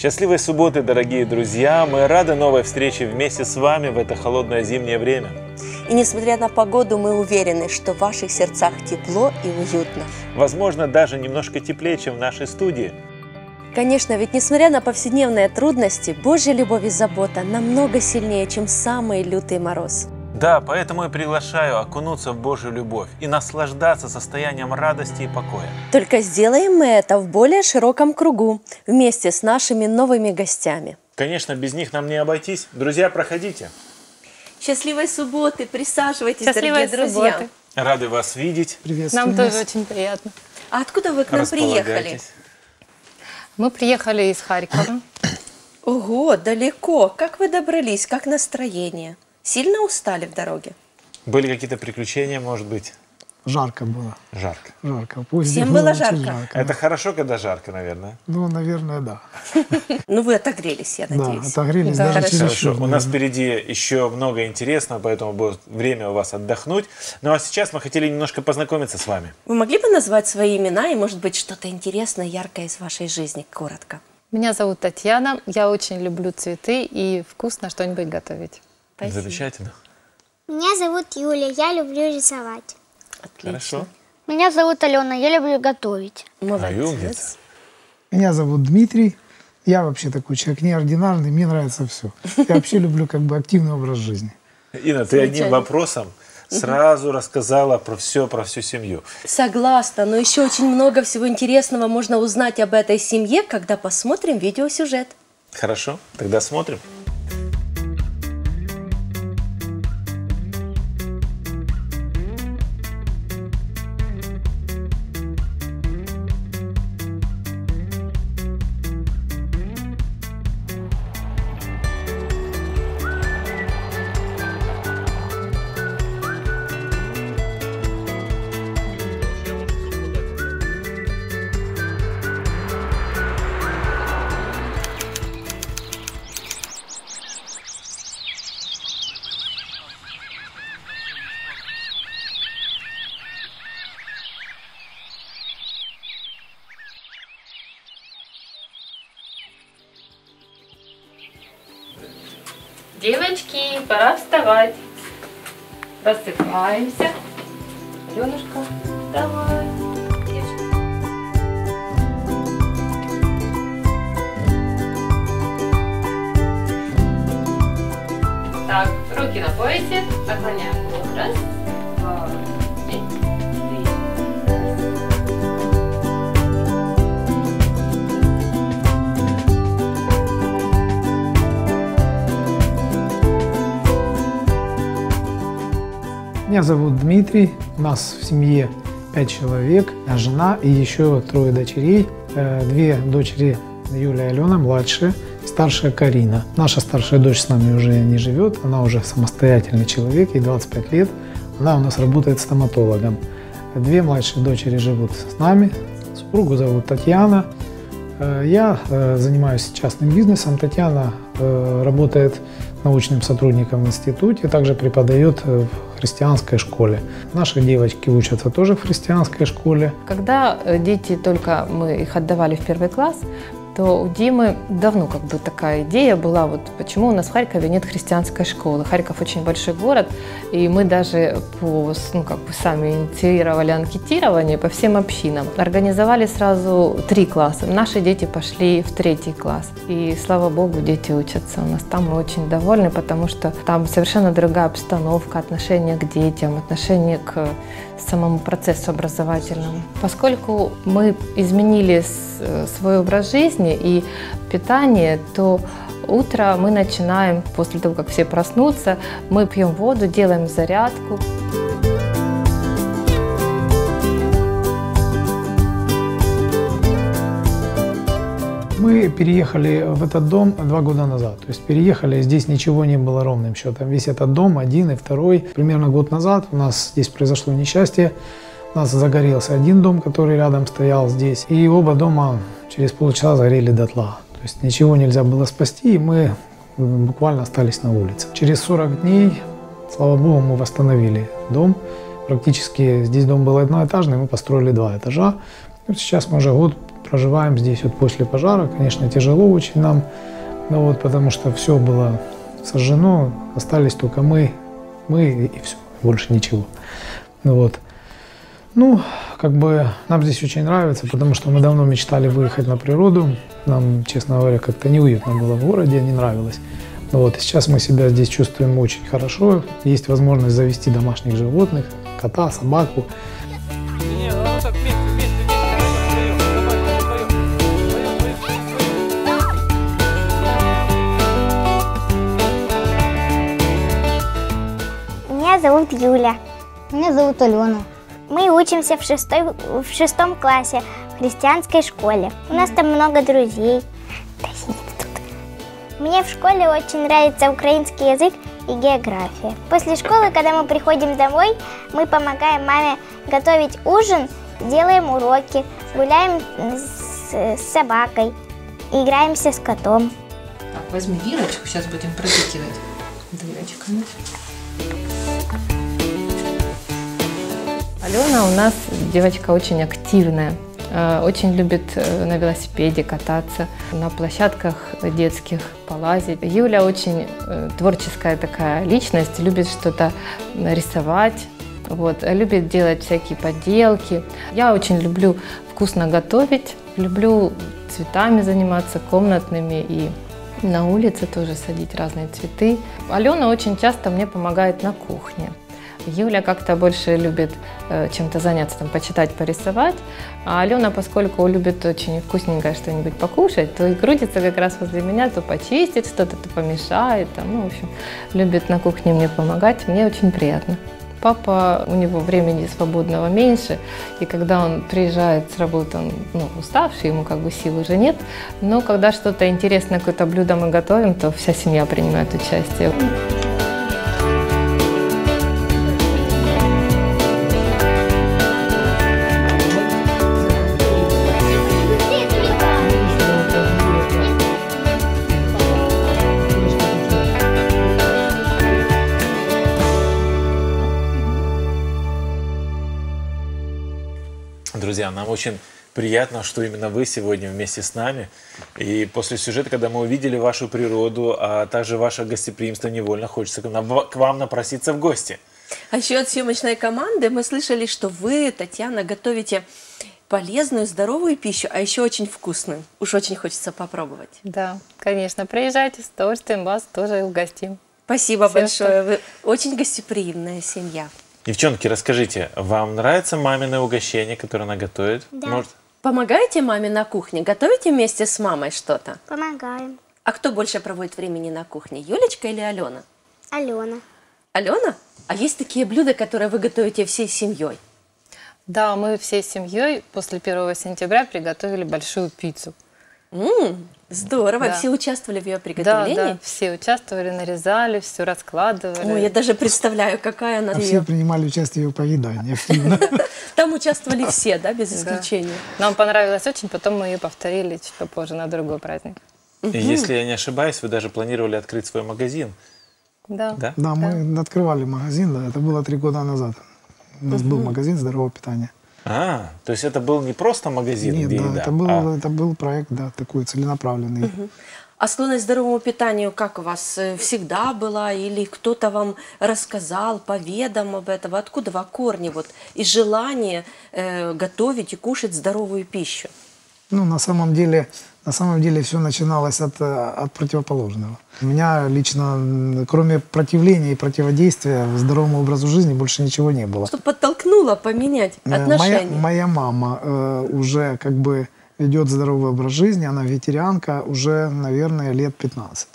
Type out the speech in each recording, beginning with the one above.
Счастливой субботы, дорогие друзья! Мы рады новой встрече вместе с вами в это холодное зимнее время. И несмотря на погоду, мы уверены, что в ваших сердцах тепло и уютно. Возможно, даже немножко теплее, чем в нашей студии. Конечно, ведь несмотря на повседневные трудности, Божья любовь и забота намного сильнее, чем самый лютый мороз. Да, поэтому я приглашаю окунуться в Божью любовь и наслаждаться состоянием радости и покоя. Только сделаем мы это в более широком кругу, вместе с нашими новыми гостями. Конечно, без них нам не обойтись. Друзья, проходите. Счастливой субботы, присаживайтесь, дорогие друзья. Рады вас видеть. Приветствую. Нам тоже очень приятно. А откуда вы к нам приехали? Мы приехали из Харькова. Ого, далеко. Как вы добрались? Как настроение? Сильно устали в дороге? Были какие-то приключения, может быть? Жарко было. Жарко. Жарко. Всем было жарко. Жарко. Это хорошо, когда жарко, наверное. Ну, наверное, да. Ну, вы отогрелись, я надеюсь. Да, отогрелись. Хорошо. У нас впереди еще много интересного, поэтому будет время у вас отдохнуть. Ну, а сейчас мы хотели немножко познакомиться с вами. Вы могли бы назвать свои имена и, может быть, что-то интересное, яркое из вашей жизни, коротко? Меня зовут Татьяна. Я очень люблю цветы и вкусно что-нибудь готовить. Спасибо. Замечательно. Меня зовут Юля, я люблю рисовать. Отлично. Хорошо. Меня зовут Алена, я люблю готовить. Молодец. Меня зовут Дмитрий, я вообще такой человек неординарный, мне нравится все. Я вообще люблю как бы активный образ жизни. Инна, ты одним вопросом сразу рассказала про всю семью. Согласна, но еще очень много всего интересного можно узнать об этой семье, когда посмотрим видеосюжет. Хорошо, тогда смотрим. Девочки, пора вставать. Просыпаемся. Аленушка, вставай. Так, руки на поясе. Наклоняем голову. Раз, два, Меня зовут Дмитрий, у нас в семье 5 человек, жена и еще 3 дочерей. 2 дочери Юля и Алена, младшие, старшая Карина. Наша старшая дочь с нами уже не живет, она уже самостоятельный человек, ей 25 лет, она у нас работает стоматологом. 2 младшие дочери живут с нами, супругу зовут Татьяна. Я занимаюсь частным бизнесом, Татьяна работает научным сотрудником в институте, также преподает в христианской школе. Наши девочки учатся тоже в христианской школе. Когда дети только мы их отдавали в 1 класс, то у Димы давно как бы такая идея была, вот почему у нас в Харькове нет христианской школы. Харьков очень большой город, и мы даже по, ну, как бы сами инициировали анкетирование по всем общинам. Организовали сразу 3 класса. Наши дети пошли в 3 класс. И, слава богу, дети учатся у нас. Там мы очень довольны, потому что там совершенно другая обстановка, отношение к детям, отношение к самому процессу образовательному. Поскольку мы изменили свой образ жизни и питание, то утро мы начинаем, после того, как все проснутся, мы пьем воду, делаем зарядку. Мы переехали в этот дом 2 года назад. То есть переехали, здесь ничего не было ровным счетом. Весь этот дом, 1 и 2. Примерно год назад у нас здесь произошло несчастье. У нас загорелся 1 дом, который рядом стоял здесь. И оба дома через полчаса загорели дотла. То есть ничего нельзя было спасти, и мы буквально остались на улице. Через 40 дней, слава богу, мы восстановили дом. Практически здесь дом был одноэтажный, мы построили 2 этажа. И сейчас мы уже год проживаем здесь вот после пожара. Конечно, тяжело очень нам, но вот потому что все было сожжено, остались только мы и все, больше ничего. Ну вот. Ну, как бы нам здесь очень нравится, потому что мы давно мечтали выехать на природу. Нам, честно говоря, как-то неуютно было в городе, не нравилось. Вот. И сейчас мы себя здесь чувствуем очень хорошо. Есть возможность завести домашних животных, кота, собаку. Меня зовут Юля. Меня зовут Алена. Мы учимся в шестом классе в христианской школе. У нас там много друзей. Мне в школе очень нравится украинский язык и география. После школы, когда мы приходим домой, мы помогаем маме готовить ужин, делаем уроки, гуляем с собакой, играемся с котом. Так, возьми вилочку, сейчас будем протыкивать дырочками. Алена у нас девочка очень активная, очень любит на велосипеде кататься, на площадках детских полазить. Юля очень творческая такая личность, любит что-то рисовать, вот, любит делать всякие поделки. Я очень люблю вкусно готовить, люблю цветами заниматься, комнатными и на улице тоже садить разные цветы. Алена очень часто мне помогает на кухне. Юля как-то больше любит чем-то заняться, там, почитать, порисовать. А Алена, поскольку любит очень вкусненькое что-нибудь покушать, то и крутится как раз возле меня, то почистит что-то, то помешает. Там, ну, в общем, любит на кухне мне помогать, мне очень приятно. Папа, у него времени свободного меньше, и когда он приезжает с работы, он уставший, ему как бы сил уже нет. Но когда что-то интересное, какое-то блюдо мы готовим, то вся семья принимает участие. Друзья, нам очень приятно, что именно вы сегодня вместе с нами. И после сюжета, когда мы увидели вашу природу, а также ваше гостеприимство, невольно хочется к вам напроситься в гости. А еще от съемочной команды мы слышали, что вы, Татьяна, готовите полезную, здоровую пищу, а еще очень вкусную. Уж очень хочется попробовать. Да, конечно. Приезжайте, с удовольствием вас тоже угостим. Спасибо большое. Вы очень гостеприимная семья. Девчонки, расскажите, вам нравится маминое угощение, которое она готовит? Да. Может... Помогаете маме на кухне? Готовите вместе с мамой что-то? Помогаем. А кто больше проводит времени на кухне, Юлечка или Алена? Алена. Алена? А есть такие блюда, которые вы готовите всей семьей? Да, мы всей семьей после 1 сентября приготовили большую пиццу. Здорово, да. Все участвовали в ее приготовлении? Да, все участвовали, нарезали, все раскладывали. Ой, я даже представляю, какая она... Все принимали участие в ее поедании активно. Там участвовали все, да, без исключения? Нам понравилось очень, потом мы ее повторили чуть попозже на другой праздник. Если я не ошибаюсь, вы даже планировали открыть свой магазин. Да, мы открывали магазин, это было 3 года назад. У нас был магазин здорового питания. А, то есть это был не просто магазин? Нет, где да, еда, это был проект, да, такой целенаправленный. Угу. А склонность к здоровому питанию как у вас всегда была? Или кто-то вам рассказал, поведал об этом? Откуда во корне вот, и желание готовить и кушать здоровую пищу? Ну, на самом деле все начиналось от противоположного. У меня лично, кроме противления и противодействия здоровому образу жизни, больше ничего не было. Что подтолкнуло поменять отношения? Моя мама уже как бы ведет здоровый образ жизни, она вегетарианка уже, наверное, лет 15.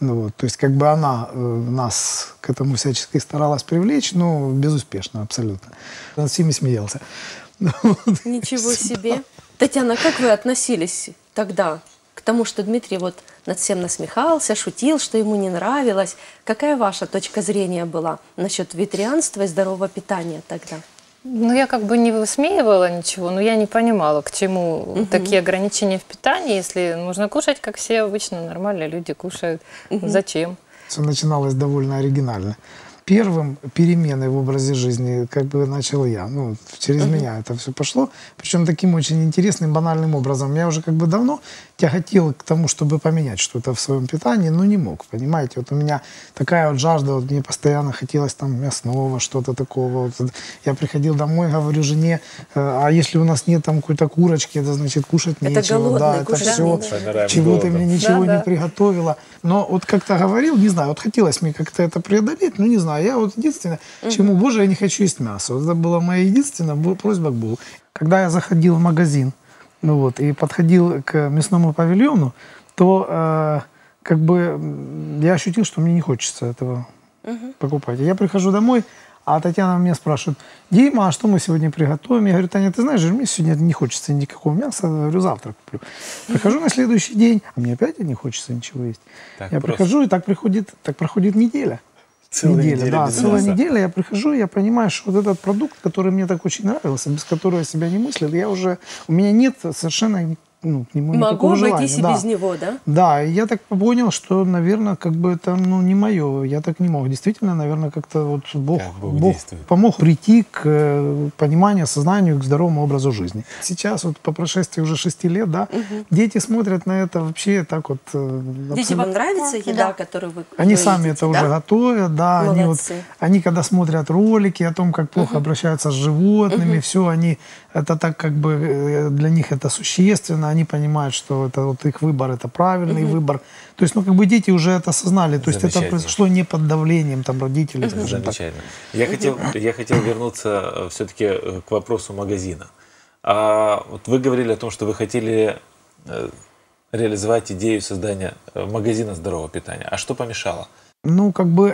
Ну, вот, то есть как бы она нас к этому всячески старалась привлечь, но безуспешно абсолютно. Он с всеми смеялся. Ничего себе! Татьяна, как вы относились тогда к тому, что Дмитрий вот над всем насмехался, шутил, что ему не нравилось? Какая ваша точка зрения была насчет вегетарианства и здорового питания тогда? Ну, я как бы не высмеивала ничего, но я не понимала, к чему такие ограничения в питании, если можно кушать, как все обычно нормальные люди кушают. Зачем? Все начиналось довольно оригинально. первым перемены в образе жизни как бы начал я. Ну, через меня это все пошло. Причем таким очень интересным, банальным образом. Я уже как бы давно тяготел к тому, чтобы поменять что-то в своем питании, но не мог, понимаете. Вот у меня такая вот жажда, вот мне постоянно хотелось там мясного, что-то такого. Вот я приходил домой, говорю жене, а если у нас нет там какой-то курочки, это значит кушать нечего. Это голодный, да, это все, да. Чего ты мне ничего не приготовила. Но вот как-то говорил, не знаю, вот хотелось мне как-то это преодолеть, но не знаю. Я вот единственное, чему, Боже, я не хочу есть мясо. Вот это была моя единственная просьба к Богу. Когда я заходил в магазин, ну вот, и подходил к мясному павильону, то как бы я ощутил, что мне не хочется этого покупать. Я прихожу домой, а Татьяна меня спрашивает: Дима, а что мы сегодня приготовим? Я говорю: Таня, ты знаешь, мне сегодня не хочется никакого мяса, я говорю, завтра куплю. Прихожу на следующий день, а мне опять не хочется ничего есть. Так я прихожу, и так проходит неделя. Целая неделя я прихожу, я понимаю, что вот этот продукт, который мне так очень нравился, без которого я себя не мыслил, я уже, у меня нет совершенно к нему никакого желания. Могу обойтись и без него, да? Да, и я так понял, что, наверное, как бы это не мое, я так не мог. Действительно, наверное, как-то вот Бог помог прийти к пониманию, сознанию, к здоровому образу жизни. Сейчас, вот по прошествии уже 6 лет, да, дети смотрят на это вообще так вот... Дети, вам нравится еда, которую вы едите? Они сами это уже готовят, да. Молодцы. Они когда смотрят ролики о том, как плохо обращаются с животными, все, они... Это так как бы для них это существенно, они понимают, что это вот их выбор, это правильный выбор. То есть, как бы дети уже это осознали, то есть это произошло не под давлением там родителей. Замечательно. Я хотел вернуться все-таки к вопросу магазина. Вот вы говорили о том, что вы хотели реализовать идею создания магазина здорового питания. А что помешало? Ну, как бы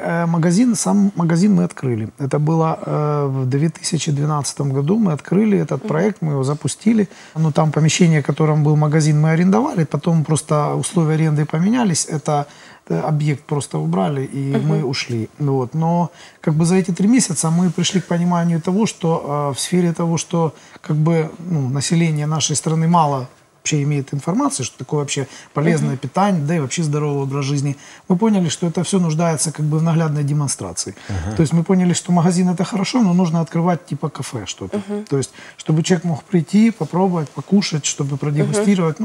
сам магазин мы открыли. Это было в 2012 году. Мы открыли этот проект, мы его запустили. Ну, там помещение, в котором был магазин, мы арендовали. Потом просто условия аренды поменялись. Это объект просто убрали, и мы ушли. Вот. Но как бы за эти 3 месяца мы пришли к пониманию того, что в сфере того, что как бы население нашей страны мало вообще имеет информацию, что такое вообще полезное питание, да и вообще здоровый образ жизни. Мы поняли, что это все нуждается как бы в наглядной демонстрации. То есть мы поняли, что магазин это хорошо, но нужно открывать типа кафе что-то. То есть чтобы человек мог прийти, попробовать, покушать, чтобы продегустировать,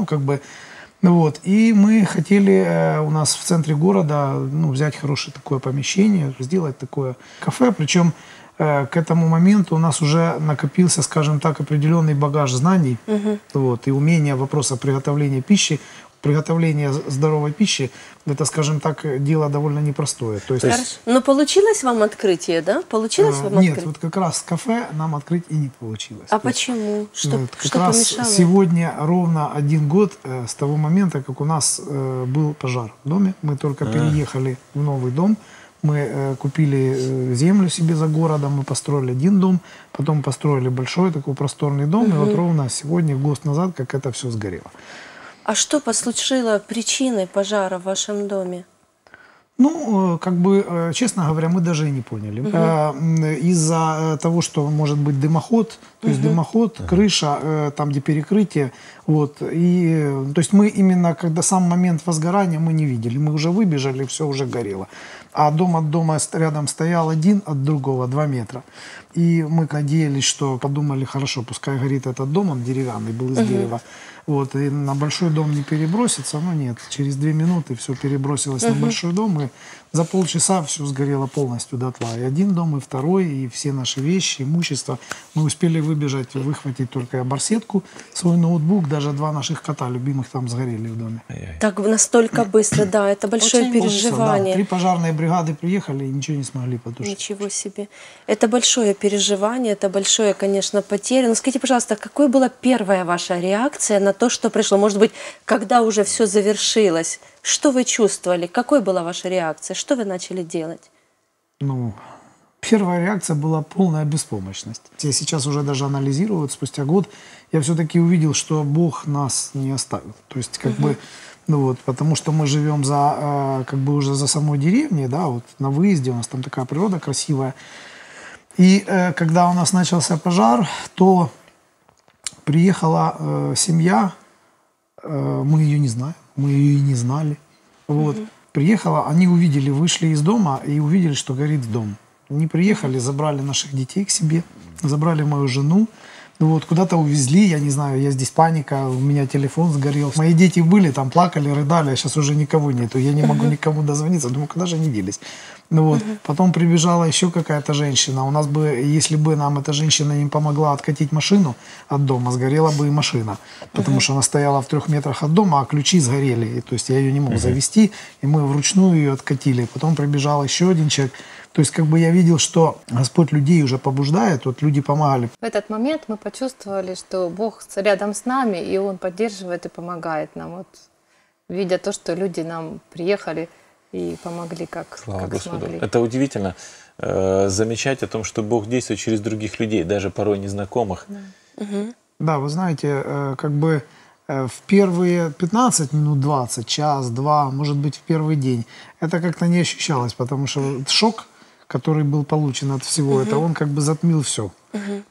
Вот. И мы хотели у нас в центре города взять хорошее такое помещение, сделать такое кафе, причем к этому моменту у нас уже накопился, скажем так, определенный багаж знаний и умения вопроса приготовления пищи. Приготовление здоровой пищи, это, скажем так, дело довольно непростое. То есть... Но получилось вам открытие, да? Получилось вам открытие? Нет, вот как раз кафе нам открыть и не получилось. А почему? Что помешало? Сегодня ровно 1 год с того момента, как у нас был пожар в доме. Мы только переехали в новый дом. Мы купили землю себе за городом, мы построили 1 дом, потом построили большой такой просторный дом, и вот ровно сегодня, 1 год назад, как это все сгорело. А что послужило причиной пожара в вашем доме? Ну, как бы, честно говоря, мы даже и не поняли. Из-за того, что может быть дымоход, то есть дымоход, крыша, там где перекрытие, вот. И, то есть мы именно, когда сам момент возгорания, мы не видели. Мы уже выбежали, все уже горело. А дом от дома рядом стоял один, от другого 2 метра. И мы надеялись, что подумали, хорошо, пускай горит этот дом, он деревянный был, из дерева. Вот, и на большой дом не перебросится, но нет, через 2 минуты все перебросилось на большой дом, и за полчаса все сгорело полностью дотла. И 1 дом, и 2, и все наши вещи, имущество. Мы успели выбежать, выхватить только барсетку, свой ноутбук, даже 2 наших кота любимых там сгорели в доме. Так настолько быстро, да, это большое переживание. Да. 3 пожарные бригады приехали и ничего не смогли потушить. Ничего себе. Это большое переживание, это большое, конечно, потеря. Но скажите, пожалуйста, какой была первая ваша реакция на то, что пришло? Может быть, когда уже все завершилось, что вы чувствовали? Какой была ваша реакция? Что вы начали делать? Ну, первая реакция была полная беспомощность. Я сейчас уже даже анализирую, вот спустя год, я все-таки увидел, что Бог нас не оставил. То есть, как бы, потому что мы живем за, как бы уже за самой деревней, да, вот на выезде у нас там такая природа красивая. И когда у нас начался пожар, то приехала семья, мы ее не знаем, мы ее и не знали. Вот. Приехала, они увидели, вышли из дома и увидели, что горит дом. не приехали, забрали наших детей к себе, забрали мою жену. Вот, куда-то увезли, я не знаю, я здесь паника, у меня телефон сгорел. Мои дети были, там плакали, рыдали, а сейчас уже никого нету. Я не могу никому дозвониться, думаю, куда же они делись. Ну вот, потом прибежала еще какая-то женщина. У нас бы, если бы нам эта женщина не помогла откатить машину от дома, сгорела бы и машина. Потому что она стояла в 3 метрах от дома, а ключи сгорели. И, то есть я ее не мог завести, и мы вручную ее откатили. Потом прибежал еще один человек. То есть как бы я видел, что Господь людей уже побуждает, вот люди помогали. В этот момент мы почувствовали, что Бог рядом с нами, и Он поддерживает и помогает нам. Вот, видя то, что люди нам приехали и помогли, как смогли. Это удивительно, замечать о том, что Бог действует через других людей, даже порой незнакомых. Да, да, вы знаете, как бы в первые 15 минут, 20, час, два, может быть, в первый день, это как-то не ощущалось, потому что шок, который был получен от всего, это он как бы затмил все.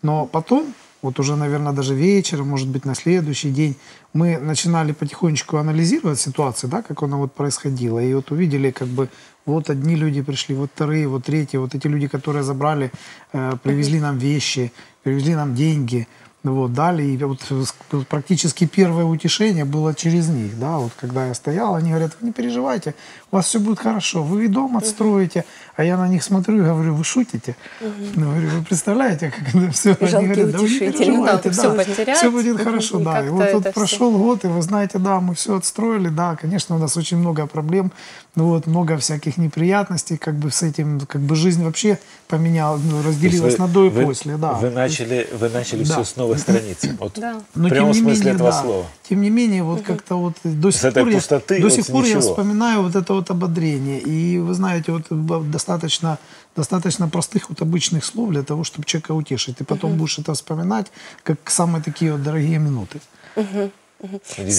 Но потом, вот уже, наверное, даже вечером, может быть, на следующий день, мы начинали потихонечку анализировать ситуацию, да, как она вот происходила, и вот увидели, как бы, вот одни люди пришли, вот вторые, вот третьи, вот эти люди, которые забрали, привезли нам вещи, привезли нам деньги, вот, дали, и вот практически первое утешение было через них, да, вот когда я стоял, они говорят, вы не переживайте, у вас все будет хорошо, вы и дом отстроите, а я на них смотрю и говорю, вы шутите, говорю, вы представляете, как это все, и они говорят, да вы не переживайте, ну, да, все будет хорошо, да, и вот, вот прошел год, и вы знаете, да, мы все отстроили, да, конечно, у нас очень много проблем, вот, много всяких неприятностей, как бы с этим, как бы жизнь вообще поменялась, разделилась на до и после, да. Вы начали все снова страницы. Вот, да. В прямом смысле этого слова. Тем не менее, вот как-то вот до сих пор я вспоминаю вот это вот ободрение. И вы знаете, вот достаточно простых вот обычных слов для того, чтобы человека утешить. И потом будешь это вспоминать, как самые такие вот дорогие минуты.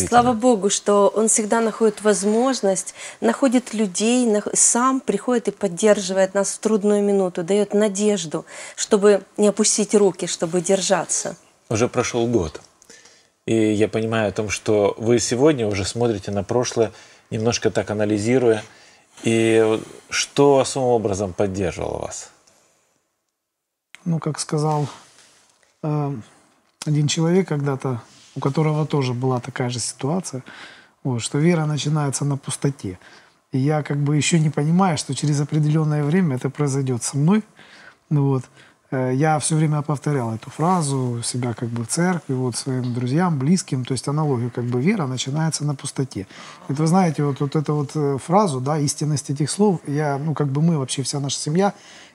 Слава Богу, что Он всегда находит возможность, находит людей, сам приходит и поддерживает нас в трудную минуту, дает надежду, чтобы не опустить руки, чтобы держаться. Уже прошел год, и я понимаю о том, что вы сегодня уже смотрите на прошлое, немножко так анализируя, и что особым образом поддерживало вас? Ну, как сказал один человек когда-то, у которого тоже была такая же ситуация, вот, что вера начинается на пустоте. И я как бы еще не понимаю, что через определенное время это произойдет со мной, ну вот. Я все время повторял эту фразу себя как бы в церкви, вот, своим друзьям, близким. То есть аналогию, как бы вера начинается на пустоте. Это, вы знаете, вот эту вот фразу, да, истинность этих слов, я, ну как бы мы вообще, вся наша семья,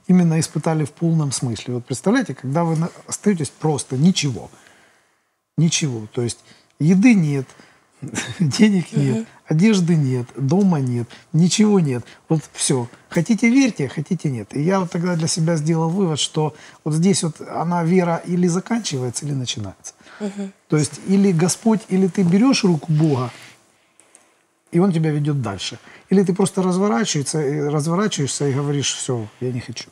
именно испытали в полном смысле. Вот представляете, когда вы остаетесь просто ничего. Ничего. То есть еды нет, денег нет, одежды нет, дома нет, ничего нет. Вот все. Хотите верьте, хотите нет. И я вот тогда для себя сделал вывод, что вот здесь вот она, вера, или заканчивается, или начинается. То есть или Господь, или ты берешь руку Бога, и Он тебя ведет дальше. Или ты просто разворачиваешься и говоришь, все, я не хочу.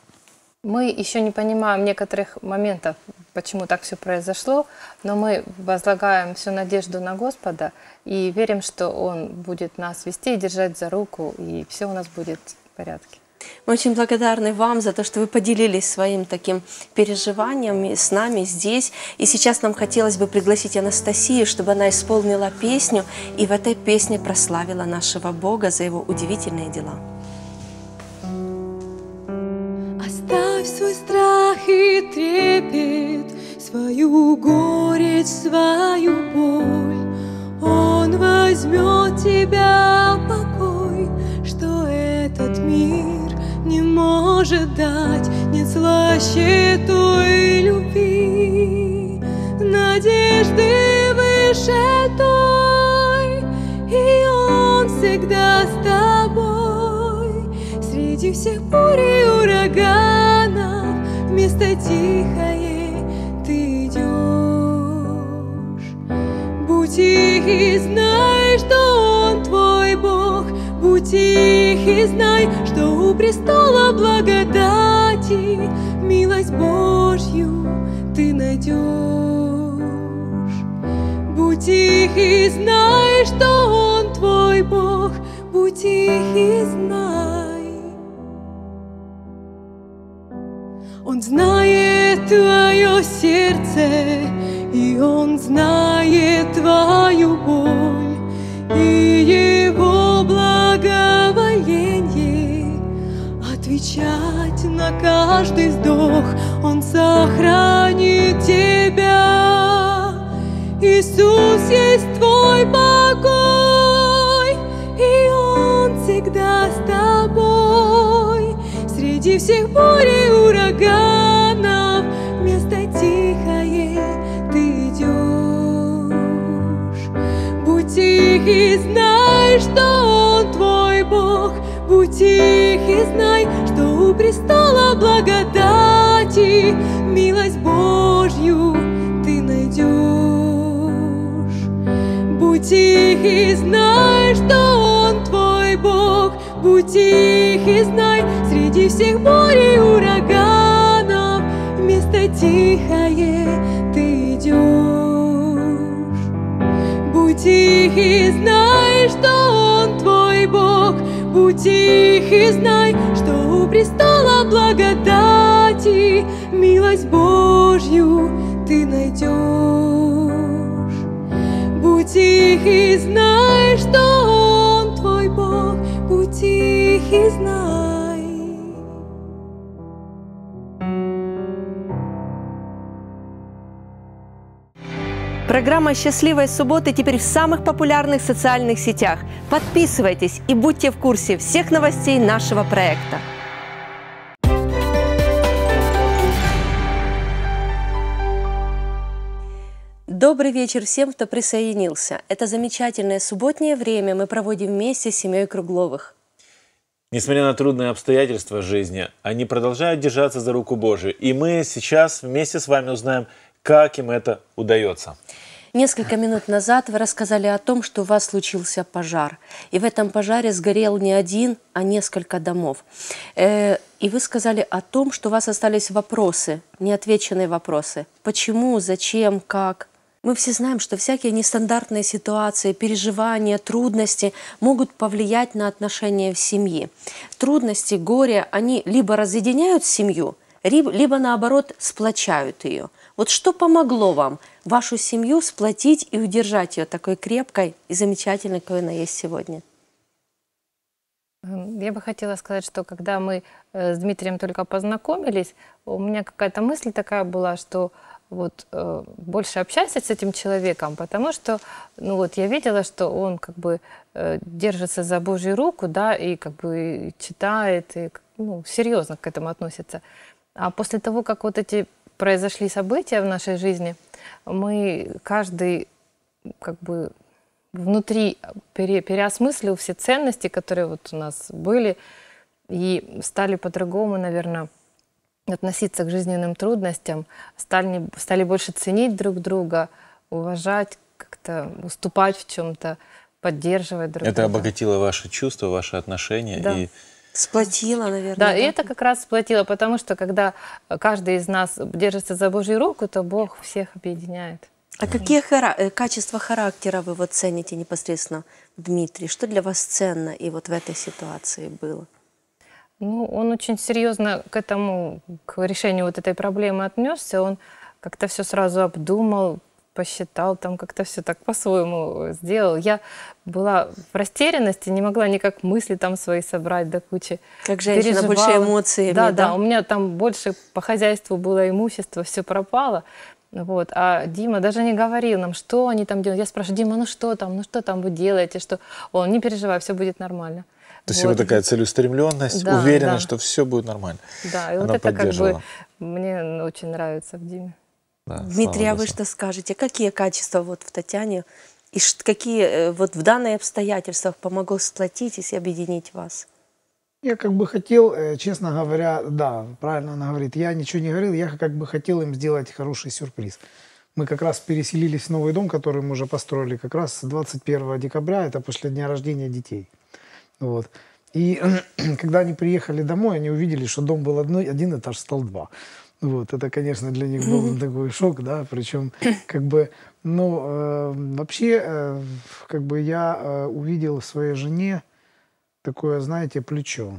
Мы еще не понимаем некоторых моментов, почему так все произошло, но мы возлагаем всю надежду на Господа и верим, что Он будет нас вести, держать за руку, и все у нас будет в порядке. Мы очень благодарны вам за то, что вы поделились своим таким переживанием с нами здесь. И сейчас нам хотелось бы пригласить Анастасию, чтобы она исполнила песню и в этой песне прославила нашего Бога за Его удивительные дела. Оставь свой страх и трепет, свою горечь, свою боль. Он возьмет тебя в покой, что этот мир не может дать. Нет слаще той любви, надежды выше той, и Он всегда с тобой. Среди всех бурь и ураганов вместо тихое ты идешь. Будь их и знай, что Он твой Бог. Будь их и знай, что у престола благодати милость Божью ты найдешь. Будь их и знай, что Он твой Бог. Будь их и знай. Он знает твое сердце, и Он знает твою боль, и Его благоволение отвечать на каждый вздох. Он сохранит тебя. Иисус есть твой покой, и Он всегда с тобой. Среди всех бурь и ураганов вместо тихое ты идешь. Будь тих и знай, что Он твой Бог. Будь тих и знай, что у престола благодати милость Божью ты найдешь. Будь тих и знай, что Он твой Бог. Будь тих и знай, среди всех бурь и ураганов вместо тихое ты идешь. Будь тих и знай, что Он твой Бог. Будь тих и знай, что у престола благодати милость Божью ты найдешь. Будь тих и знай, что Он твой Бог. Будь тих и знай. Программа «Счастливой субботы» теперь в самых популярных социальных сетях. Подписывайтесь и будьте в курсе всех новостей нашего проекта. Добрый вечер всем, кто присоединился. Это замечательное субботнее время мы проводим вместе с семьей Кругловых. Несмотря на трудные обстоятельства жизни, они продолжают держаться за руку Божию. И мы сейчас вместе с вами узнаем, как им это удается. Несколько минут назад вы рассказали о том, что у вас случился пожар. И в этом пожаре сгорел не один, а несколько домов. И вы сказали о том, что у вас остались вопросы, неотвеченные вопросы. Почему, зачем, как? Мы все знаем, что всякие нестандартные ситуации, переживания, трудности могут повлиять на отношения в семье. Трудности, горе, они либо разъединяют семью, либо наоборот сплочают ее. Вот что помогло вам вашу семью сплотить и удержать ее такой крепкой и замечательной, какой она есть сегодня? Я бы хотела сказать, что когда мы с Дмитрием только познакомились, у меня какая-то мысль такая была, что вот больше общайся с этим человеком, потому что, ну вот я видела, что он как бы держится за Божью руку, да, и как бы читает, и ну, серьезно к этому относится. А после того, как вот эти произошли события в нашей жизни, мы каждый как бы внутри переосмыслил все ценности, которые вот у нас были, и стали по-другому, наверное, относиться к жизненным трудностям, стали больше ценить друг друга, уважать, как-то уступать в чем-то, поддерживать друг друга. Это обогатило ваши чувства, ваши отношения. Да. И сплотила, наверное. Да, и это как раз сплотило, потому что когда каждый из нас держится за Божью руку, то Бог всех объединяет. А какие качества характера вы вот цените непосредственно, Дмитрий? Что для вас ценно и вот в этой ситуации было? Ну, он очень серьезно к этому, к решению вот этой проблемы отнесся. Он как-то все сразу обдумал, посчитал, там как-то все так по-своему сделал. Я была в растерянности, не могла никак мысли там свои собрать до кучи. Как женщина, больше эмоций. Да, да, у меня там больше по хозяйству было имущество, все пропало. Вот. А Дима даже не говорил нам, что они там делают. Я спрашиваю: Дима, ну что там вы делаете? Что? Он: не переживай, все будет нормально. То есть вот такая целеустремленность, да, уверенность, да, что все будет нормально. Да, и вот она это как бы мне очень нравится в Диме. Да, Дмитрий, а вы что скажете? Какие качества вот в Татьяне и какие вот в данных обстоятельствах помогло сплотить и объединить вас? Я как бы хотел, честно говоря, да, правильно она говорит, я ничего не говорил, я как бы хотел им сделать хороший сюрприз. Мы как раз переселились в новый дом, который мы уже построили как раз 21 декабря, это после дня рождения детей. Вот. И когда они приехали домой, они увидели, что дом был один этаж, стал два. Вот, это, конечно, для них был такой шок, да, причем, как бы, ну, вообще, как бы я увидел в своей жене такое, знаете, плечо,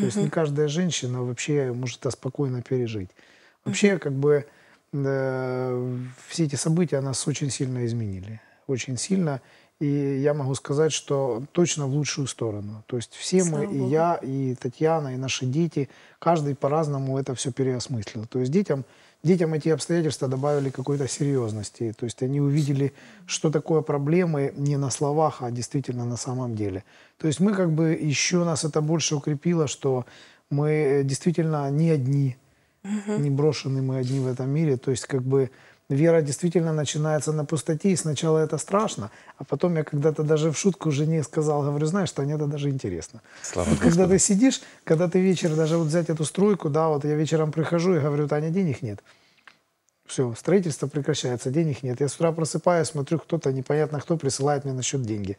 То есть не каждая женщина вообще может это спокойно пережить. Вообще, как бы, все эти события нас очень сильно изменили. Очень сильно. И я могу сказать, что точно в лучшую сторону. То есть все мы, и я, и Татьяна, и наши дети, каждый по-разному это все переосмыслил. То есть детям эти обстоятельства добавили какой-то серьезности. То есть они увидели, что такое проблемы не на словах, а действительно на самом деле. То есть мы как бы еще нас это больше укрепило, что мы действительно не одни, не брошены мы одни в этом мире. То есть как бы... Вера действительно начинается на пустоте, и сначала это страшно, а потом я когда-то даже в шутку жене сказал, говорю, знаешь, что мне это даже интересно. Слава Господу. Когда ты сидишь, когда ты вечер, даже вот взять эту стройку, да, вот я вечером прихожу и говорю, Таня, денег нет. Все, строительство прекращается, денег нет. Я с утра просыпаюсь, смотрю, кто-то, непонятно кто, присылает мне на счет деньги.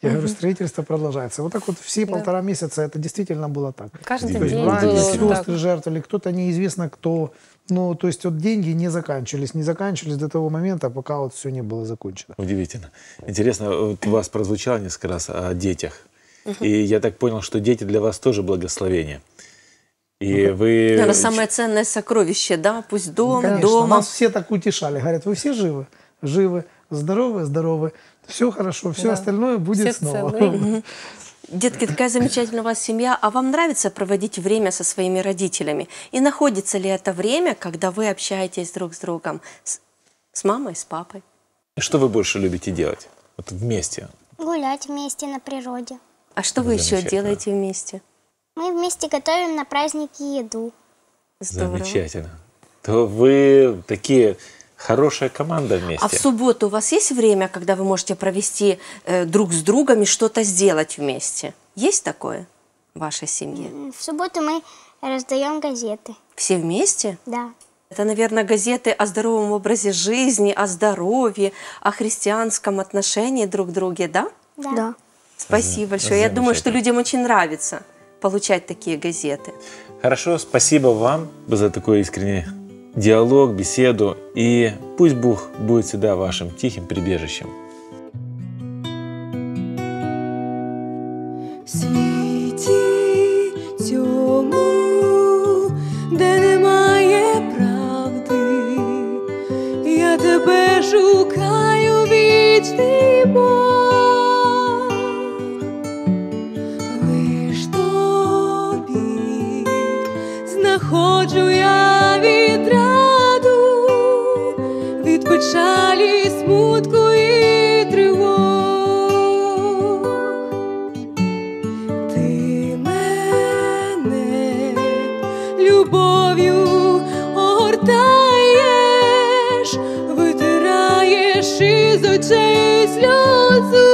Я говорю, строительство продолжается. Вот так вот все полтора месяца это действительно было так. Каждый день сестры жертвовали, кто-то неизвестно кто. Ну, то есть вот деньги не заканчивались до того момента, пока вот все не было закончено. Удивительно. Интересно, вот у вас прозвучало несколько раз о детях. И я так понял, что дети для вас тоже благословение. И вы... Наверное, самое ценное сокровище, да? Пусть дом, конечно, дома. Нас все так утешали. Говорят, вы все живы? Живы. Здоровы? Здоровы. Все хорошо, все остальное будет все снова. Детки, такая замечательная у вас семья. А вам нравится проводить время со своими родителями? И находится ли это время, когда вы общаетесь друг с другом? С мамой, с папой? Что вы больше любите делать? Вот вместе? Гулять вместе на природе. А что вы еще делаете вместе? Мы вместе готовим на праздники еду. Здорово. Замечательно. То вы такие хорошая команда вместе. А в субботу у вас есть время, когда вы можете провести друг с другом и что-то сделать вместе? Есть такое в вашей семье? В субботу мы раздаем газеты. Все вместе? Да. Это, наверное, газеты о здоровом образе жизни, о здоровье, о христианском отношении друг к другу, да? Да. Спасибо большое. Я думаю, что людям очень нравится получать такие газеты. Хорошо, спасибо вам за такой искренний диалог, беседу. И пусть Бог будет всегда вашим тихим прибежищем. Світі цьому, де немає правди, я тебе шукаю, вічний Бог. Лиш тобі знаходжу я відраду, від печалі, смутку і тривог. Ти мене любов'ю огортаєш, витираєш із очей сльозу.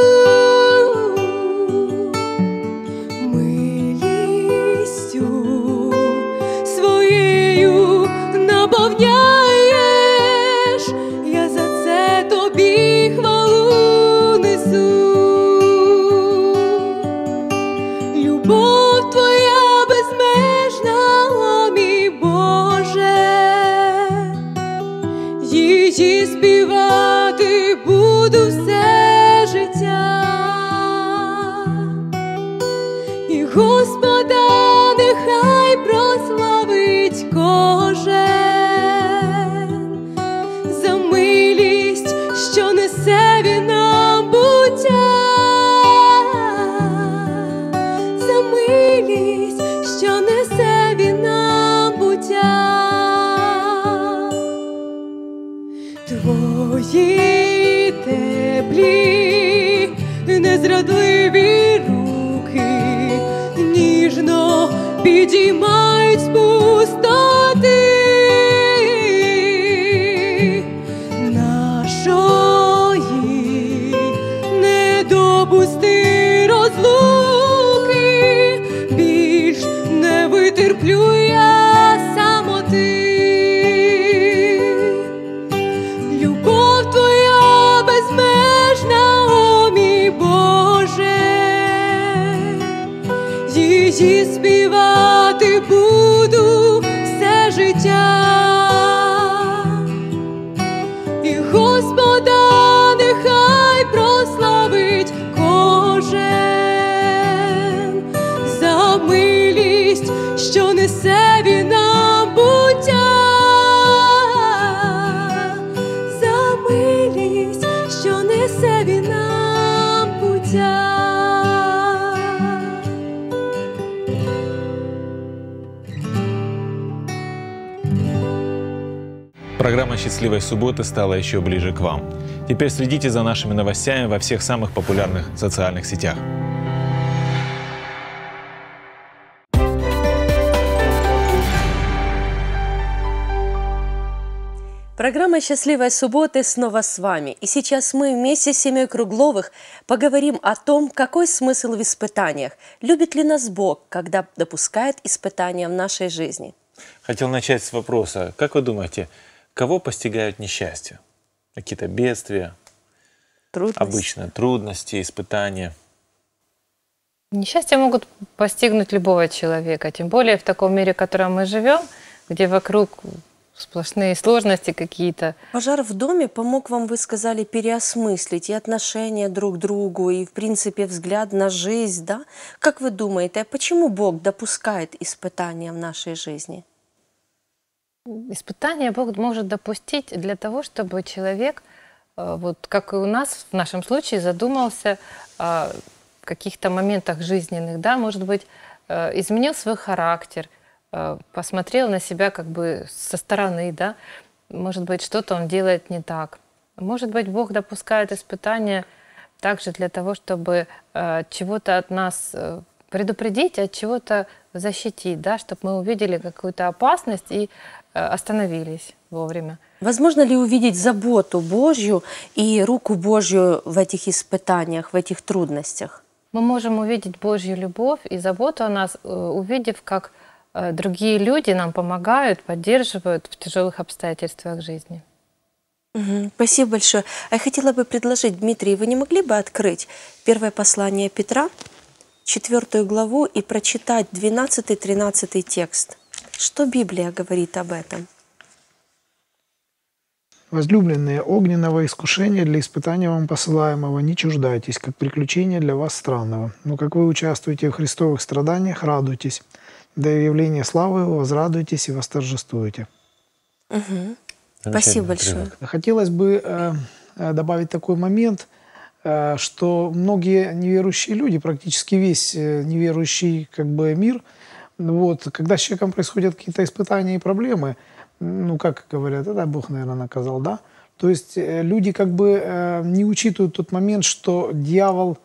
Твої теплі, незрадливі руки ніжно підіймають з пустоти. Нашої не допусти розлуки, більш не витерплю я. І співати буду все життя. І Господа нехай прославить кожен за милість, Программа «Счастливой субботы» стала еще ближе к вам. Теперь следите за нашими новостями во всех самых популярных социальных сетях. Программа «Счастливая суббота» снова с вами. И сейчас мы вместе с семьей Кругловых поговорим о том, какой смысл в испытаниях. Любит ли нас Бог, когда допускает испытания в нашей жизни? Хотел начать с вопроса. Как вы думаете, кого постигают несчастья? Какие-то бедствия? Трудности. Обычно трудности, испытания? Несчастья могут постигнуть любого человека. Тем более в таком мире, в котором мы живем, где вокруг... сплошные сложности какие-то. Пожар в доме помог вам, вы сказали, переосмыслить и отношения друг к другу, и, в принципе, взгляд на жизнь, да? Как вы думаете, а почему Бог допускает испытания в нашей жизни? Испытания Бог может допустить для того, чтобы человек, вот как и у нас, в нашем случае, задумался о каких-то моментах жизненных, да, может быть, изменил свой характер, посмотрел на себя как бы со стороны, да, может быть, что-то он делает не так. Может быть, Бог допускает испытания также для того, чтобы чего-то от нас предупредить, от чего-то защитить, да, чтобы мы увидели какую-то опасность и остановились вовремя. Возможно ли увидеть заботу Божью и руку Божью в этих испытаниях, в этих трудностях? Мы можем увидеть Божью любовь и заботу о нас, увидев, как другие люди нам помогают, поддерживают в тяжелых обстоятельствах жизни. Спасибо большое. А я хотела бы предложить, Дмитрий, вы не могли бы открыть первое послание Петра, 4 главу, и прочитать 12-13 текст? Что Библия говорит об этом? «Возлюбленные, огненного искушения для испытания вам посылаемого не чуждайтесь, как приключение для вас странного. Но как вы участвуете в Христовых страданиях, радуйтесь. До явления славы его возрадуйтесь и восторжествуете». Угу. Спасибо большое. Хотелось бы добавить такой момент, что многие неверующие люди, практически весь неверующий как бы мир, вот, когда с человеком происходят какие-то испытания и проблемы, ну, как говорят, это Бог, наверное, наказал, да? То есть люди как бы не учитывают тот момент, что дьявол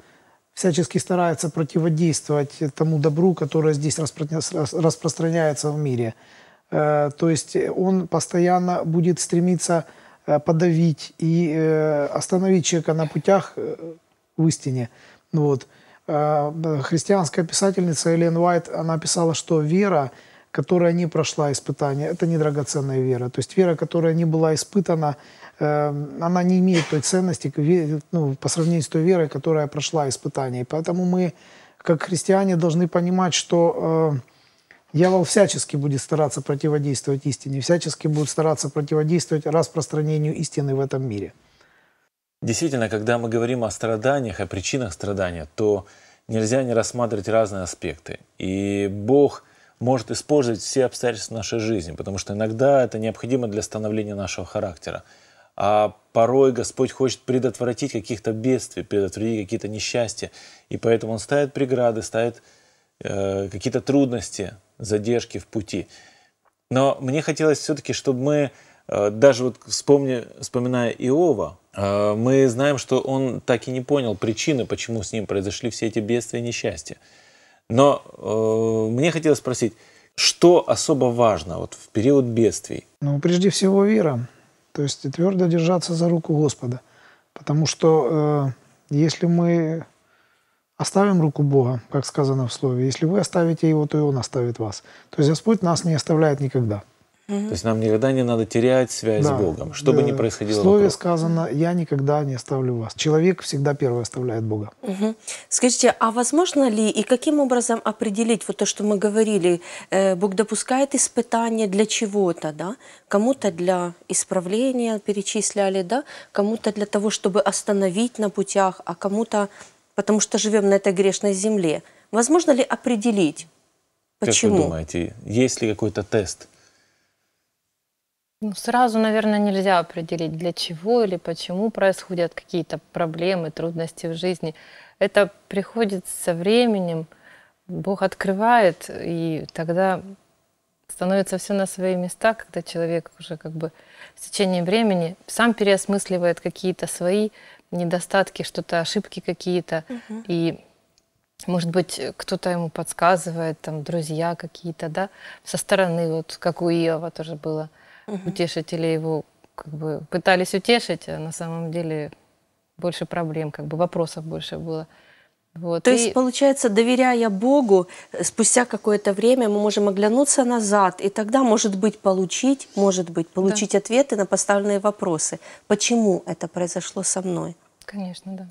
всячески старается противодействовать тому добру, которое здесь распространяется в мире. То есть он постоянно будет стремиться подавить и остановить человека на путях в истине. Вот. Христианская писательница Эллен Уайт, она писала, что вера, которая не прошла испытания, это не драгоценная вера. То есть вера, которая не была испытана, она не имеет той ценности, ну, по сравнению с той верой, которая прошла испытание. И поэтому мы, как христиане, должны понимать, что дьявол всячески будет стараться противодействовать истине, всячески будет стараться противодействовать распространению истины в этом мире. Действительно, когда мы говорим о страданиях, о причинах страдания, то нельзя не рассматривать разные аспекты. И Бог может использовать все обстоятельства нашей жизни, потому что иногда это необходимо для становления нашего характера. А порой Господь хочет предотвратить каких-то бедствий, предотвратить какие-то несчастья. И поэтому Он ставит преграды, ставит какие-то трудности, задержки в пути. Но мне хотелось все-таки, чтобы мы, даже вот вспоминая Иова, мы знаем, что он так и не понял причины, почему с ним произошли все эти бедствия и несчастья. Но мне хотелось спросить, что особо важно вот в период бедствий? Ну, прежде всего, вера. То есть твердо держаться за руку Господа. Потому что если мы оставим руку Бога, как сказано в Слове, если вы оставите Его, то и Он оставит вас. То есть Господь нас не оставляет никогда. То есть нам никогда не надо терять связь с Богом, что бы ни происходило. В Слове сказано: «Я никогда не оставлю вас». Человек всегда первый оставляет Бога. Скажите, а возможно ли и каким образом определить вот то, что мы говорили, Бог допускает испытания для чего-то, да? Кому-то для исправления перечисляли, да? Кому-то для того, чтобы остановить на путях, а кому-то потому что живем на этой грешной земле. Возможно ли определить, почему? Как вы думаете, есть ли какой-то тест? Ну, сразу, наверное, нельзя определить, для чего или почему происходят какие-то проблемы, трудности в жизни. Это приходит со временем, Бог открывает, и тогда становится все на свои места, когда человек уже как бы с течением времени сам переосмысливает какие-то свои недостатки, что-то, ошибки какие-то. И, может быть, кто-то ему подсказывает, там, друзья какие-то, да, со стороны, вот как у Иова тоже было. Утешители его как бы пытались утешить, а на самом деле больше проблем, как бы вопросов больше было. Вот. То есть, получается, доверяя Богу, спустя какое-то время мы можем оглянуться назад, и тогда, может быть, получить ответы на поставленные вопросы. Почему это произошло со мной? Конечно, да.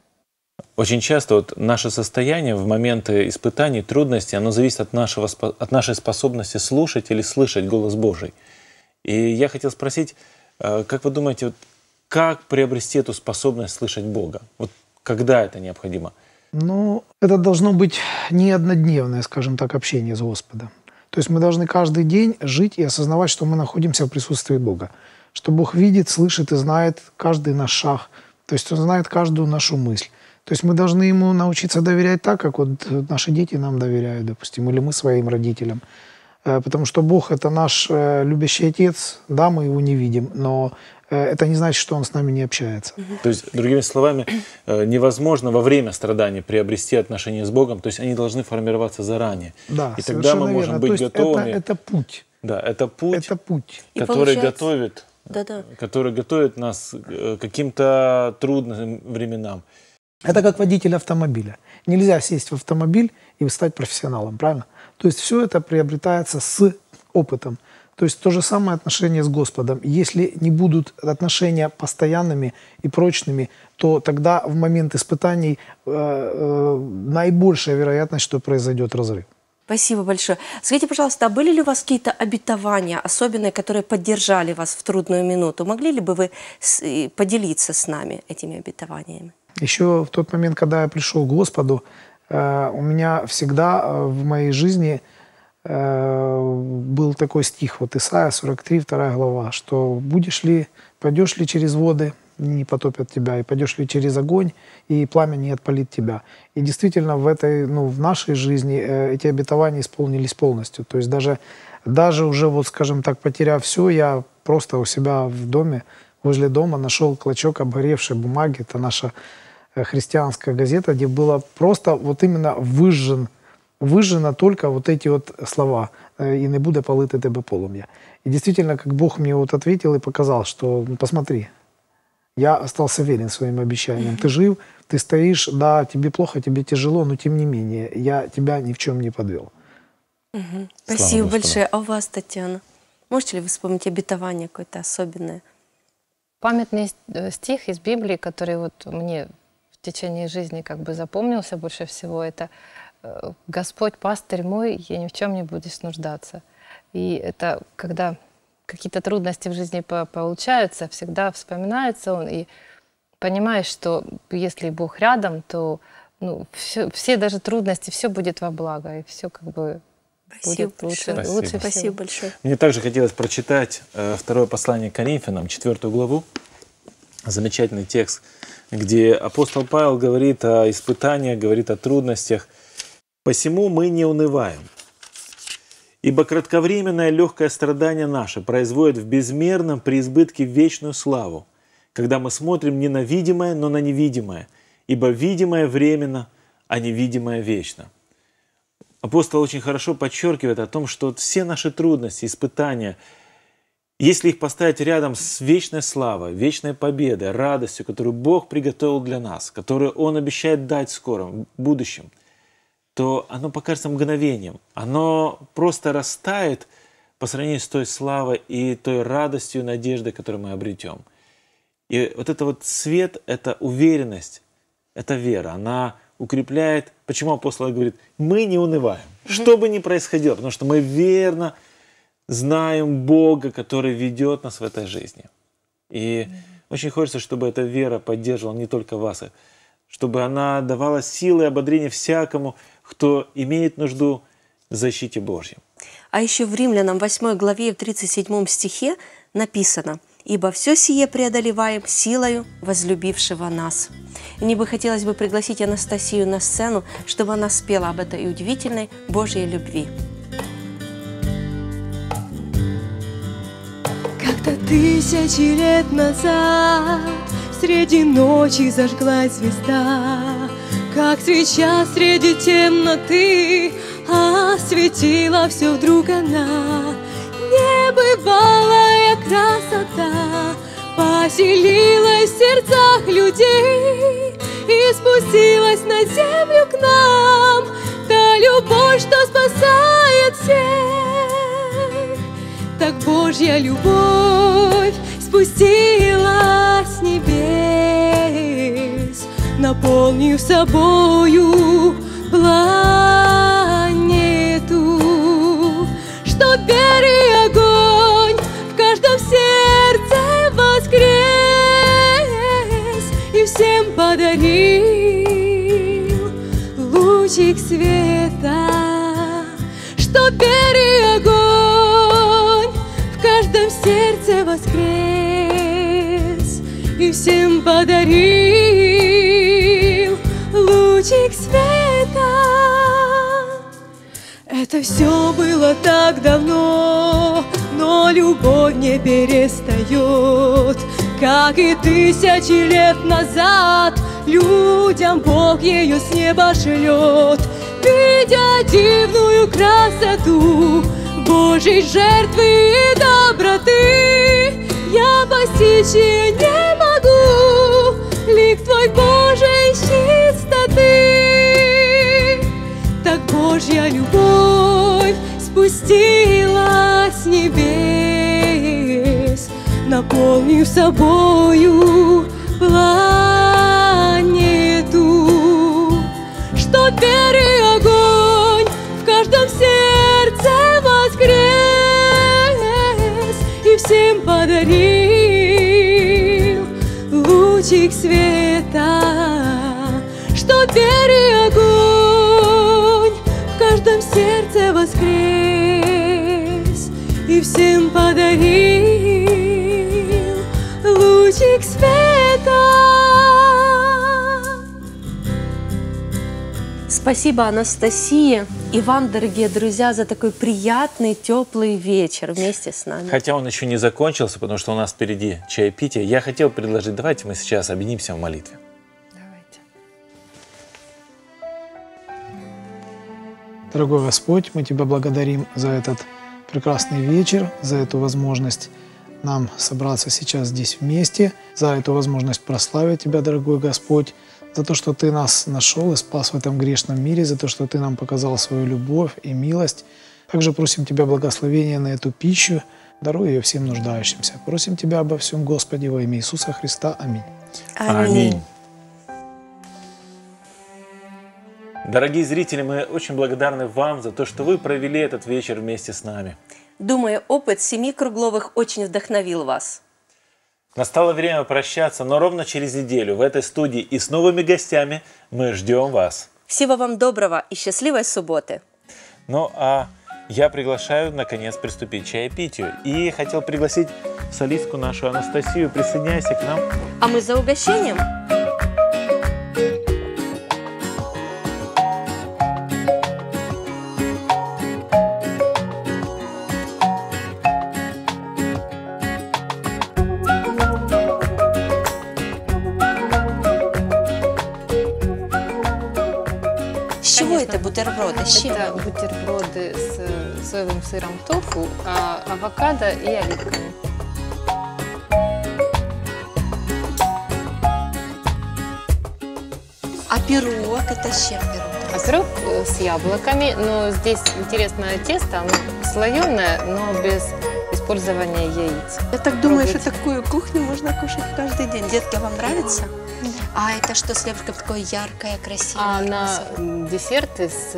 Очень часто вот наше состояние в моменты испытаний, трудностей, оно зависит от нашей способности слушать или слышать голос Божий. И я хотел спросить, как вы думаете, как приобрести эту способность слышать Бога? Вот когда это необходимо? Ну, это должно быть не однодневное, скажем так, общение с Господом. То есть мы должны каждый день жить и осознавать, что мы находимся в присутствии Бога. Что Бог видит, слышит и знает каждый наш шаг. То есть Он знает каждую нашу мысль. То есть мы должны Ему научиться доверять так, как вот наши дети нам доверяют, допустим, или мы своим родителям. Потому что Бог — это наш любящий Отец, да, мы Его не видим, но это не значит, что Он с нами не общается. То есть, другими словами, невозможно во время страданий приобрести отношения с Богом, то есть они должны формироваться заранее. Да, и тогда мы можем быть готовыми. Это путь. Да, это путь, который готовит, нас к каким-то трудным временам. Это как водитель автомобиля. Нельзя сесть в автомобиль и стать профессионалом, правильно? То есть все это приобретается с опытом. То есть то же самое отношение с Господом. Если не будут отношения постоянными и прочными, то тогда в момент испытаний наибольшая вероятность, что произойдет разрыв. Спасибо большое. Скажите, пожалуйста, а были ли у вас какие-то обетования особенные, которые поддержали вас в трудную минуту? Могли ли бы вы поделиться с нами этими обетованиями? Еще в тот момент, когда я пришел к Господу, у меня всегда в моей жизни был такой стих, вот Исайя 43, 2 глава, что «Пойдешь ли через воды, не потопят тебя, и пойдешь ли через огонь, и пламя не отпалит тебя». И действительно в нашей жизни эти обетования исполнились полностью. То есть даже уже, вот, скажем так, потеряв все, я просто у себя в доме, возле дома нашел клочок обгоревшей бумаги, это наша христианская газета, где было просто вот именно выжжено только вот эти вот слова «И не буде палити тебе полум'я». И действительно, как Бог мне вот ответил и показал, что посмотри, я остался верен своим обещаниям. Ты жив, ты стоишь, да, тебе плохо, тебе тяжело, но тем не менее я тебя ни в чем не подвел. Спасибо большое. А у вас, Татьяна, можете ли вы вспомнить обетование какое-то особенное? Памятный стих из Библии, который вот мне в течение жизни как бы запомнился больше всего, это «Господь пастырь мой, я ни в чем не буду снуждаться». И это когда какие-то трудности в жизни получаются, всегда вспоминается он, и понимаешь, что если Бог рядом, то все даже трудности, все будет во благо, и все как бы... Спасибо большое. Спасибо большое. Мне также хотелось прочитать второе послание к Коринфянам, 4 главу, замечательный текст, где апостол Павел говорит о испытаниях, говорит о трудностях. «Посему мы не унываем, ибо кратковременное легкое страдание наше производит в безмерном преизбытке вечную славу, когда мы смотрим не на видимое, но на невидимое, ибо видимое временно, а невидимое вечно». Апостол очень хорошо подчеркивает о том, что все наши трудности, испытания, если их поставить рядом с вечной славой, вечной победой, радостью, которую Бог приготовил для нас, которую Он обещает дать в скором, в будущем, то оно покажется мгновением. Оно просто растает по сравнению с той славой и той радостью, надеждой, которую мы обретем. И вот это вот свет, это уверенность, это вера, она укрепляет. Почему апостол говорит, мы не унываем, что бы ни происходило, потому что мы верно знаем Бога, который ведет нас в этой жизни. И очень хочется, чтобы эта вера поддерживала не только вас, чтобы она давала силы и ободрение всякому, кто имеет нужду в защите Божьей. А еще в Римлянам 8 главе в 37 стихе написано: «Ибо все сие преодолеваем силою возлюбившего нас». И мне бы хотелось пригласить Анастасию на сцену, чтобы она спела об этой удивительной Божьей любви. Тысячи лет назад среди ночи зажглась звезда, как свеча среди темноты осветила все вдруг она. Небывалая красота поселилась в сердцах людей и спустилась на землю к нам. Та любовь, что спасает всех, так Божья любовь спустилась с небес, наполнив собою планету, что веры огонь в каждом сердце воскрес и всем подарил лучик света, что веры огонь в каждом сердце воскрес и всем подарил лучик света. Это все было так давно, но любовь не перестает. Как и тысячи лет назад, людям Бог ее с неба шлет. Видя дивную красоту Божьей жертвы и доброты, я постичь ее не могу, лик твой, Боже, чистоты. Так Божья любовь спустилась с небес, наполнив собою планету, что веры огонь в каждом сердце воскрес и всем подарил лучик света, что веры огонь в каждом сердце воскрес и всем подарил лучик света. Спасибо, Анастасия, и вам, дорогие друзья, за такой приятный, теплый вечер вместе с нами. Хотя он еще не закончился, потому что у нас впереди чаепитие. Я хотел предложить, давайте мы сейчас объединимся в молитве. Дорогой Господь, мы Тебя благодарим за этот прекрасный вечер, за эту возможность нам собраться сейчас здесь вместе, за эту возможность прославить Тебя, дорогой Господь, за то, что Ты нас нашел и спас в этом грешном мире, за то, что Ты нам показал свою любовь и милость. Также просим Тебя благословения на эту пищу, даруй ее всем нуждающимся. Просим Тебя обо всем, Господи, во имя Иисуса Христа. Аминь. Аминь. Дорогие зрители, мы очень благодарны вам за то, что вы провели этот вечер вместе с нами. Думаю, опыт 7 кругловых очень вдохновил вас. Настало время прощаться, но ровно через неделю в этой студии и с новыми гостями мы ждем вас. Всего вам доброго и счастливой субботы. Ну а я приглашаю, наконец, приступить к чаепитию. И хотел пригласить солистку нашу Анастасию. Присоединяйся к нам. А мы за угощением. Бутерброды. Это бутерброды с соевым сыром тофу, авокадо и оливками. А пирог это с чем пирог? А пирог с яблоками, но здесь интересное тесто, оно слоеное, но без использования яиц. Я так думаю, что такую кухню можно кушать каждый день. Детки, вам нравится? А это что, сливка такое яркое, красивое? А на десерты с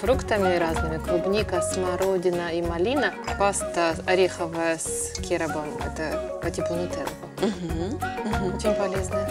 фруктами разными. Клубника, смородина и малина. Паста ореховая с керабом. Это по типу нутеллы. Очень полезная.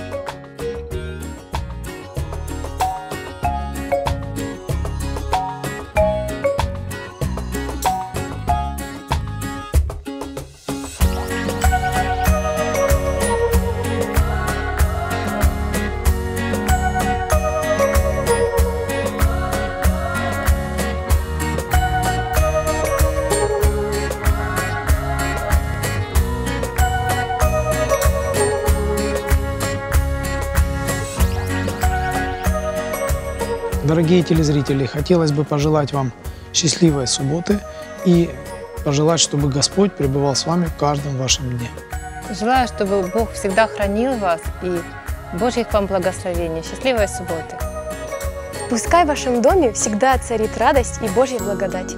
Дорогие телезрители, хотелось бы пожелать вам счастливой субботы и пожелать, чтобы Господь пребывал с вами в каждом вашем дне. Желаю, чтобы Бог всегда хранил вас и Божьих вам благословений. Счастливой субботы! Пускай в вашем доме всегда царит радость и Божья благодать.